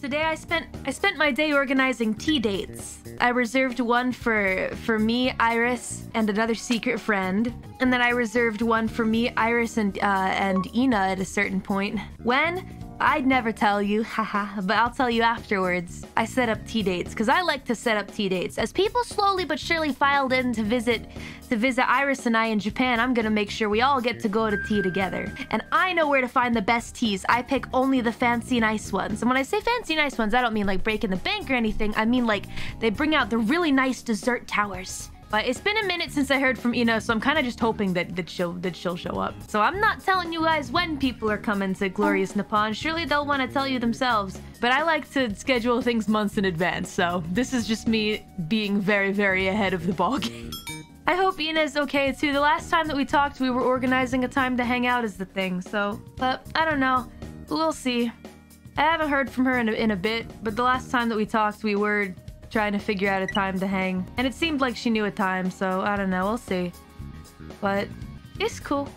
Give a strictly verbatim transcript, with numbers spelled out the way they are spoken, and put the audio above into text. Today I spent I spent my day organizing tea dates. I reserved one for for me, Iris, and another secret friend, and then I reserved one for me, Iris, and uh, and Ina at a certain point. When? I'd never tell you, haha, but I'll tell you afterwards. I set up tea dates because I like to set up tea dates. As people slowly but surely filed in to visit to visit Iris and I in Japan, I'm gonna make sure we all get to go to tea together. And I know where to find the best teas. I pick only the fancy nice ones. And when I say fancy nice ones, I don't mean like breaking the bank or anything. I mean like they bring out the really nice dessert towers. But it's been a minute since I heard from Ina, so I'm kind of just hoping that, that, she'll, that she'll show up. So I'm not telling you guys when people are coming to Glorious Nippon. Surely they'll want to tell you themselves. But I like to schedule things months in advance, so this is just me being very, very ahead of the ballgame. I hope Ina's okay too. The last time that we talked, we were organizing a time to hang out is the thing, so... But I don't know. We'll see. I haven't heard from her in a, in a bit, but the last time that we talked, we were... trying to figure out a time to hang. And it seemed like she knew a time, so I don't know, we'll see. But it's cool.